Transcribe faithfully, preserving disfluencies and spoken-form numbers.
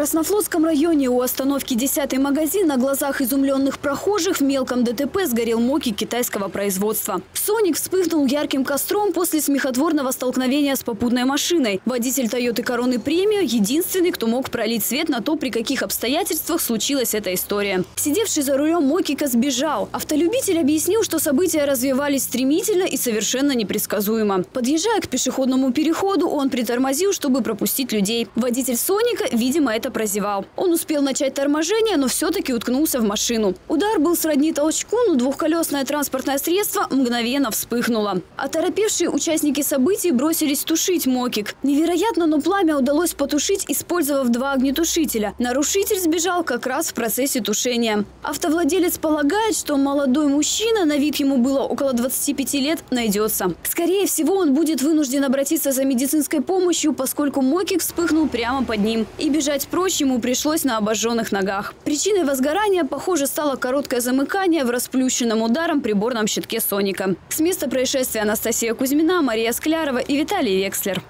Краснофлотском районе у остановки десятый магазин на глазах изумленных прохожих в мелком ДТП сгорел Моки китайского производства. Соник вспыхнул ярким костром после смехотворного столкновения с попутной машиной. Водитель Toyota Corona Premium – единственный, кто мог пролить свет на то, при каких обстоятельствах случилась эта история. Сидевший за рулем Мокика сбежал. Автолюбитель объяснил, что события развивались стремительно и совершенно непредсказуемо. Подъезжая к пешеходному переходу, он притормозил, чтобы пропустить людей. Водитель Соника, видимо, это прозевал. Он успел начать торможение, но все-таки уткнулся в машину. Удар был сродни толчку, но двухколесное транспортное средство мгновенно вспыхнуло. Оторопевшие участники событий бросились тушить Мокик. Невероятно, но пламя удалось потушить, использовав два огнетушителя. Нарушитель сбежал как раз в процессе тушения. Автовладелец полагает, что молодой мужчина, на вид ему было около двадцати пяти лет, найдется. Скорее всего, он будет вынужден обратиться за медицинской помощью, поскольку Мокик вспыхнул прямо под ним. И бежать прочь ему пришлось на обожженных ногах. Причиной возгорания, похоже, стало короткое замыкание в расплющенном ударом приборном щитке Соника. С места происшествия Анастасия Кузьмина, Мария Склярова и Виталий Векслер.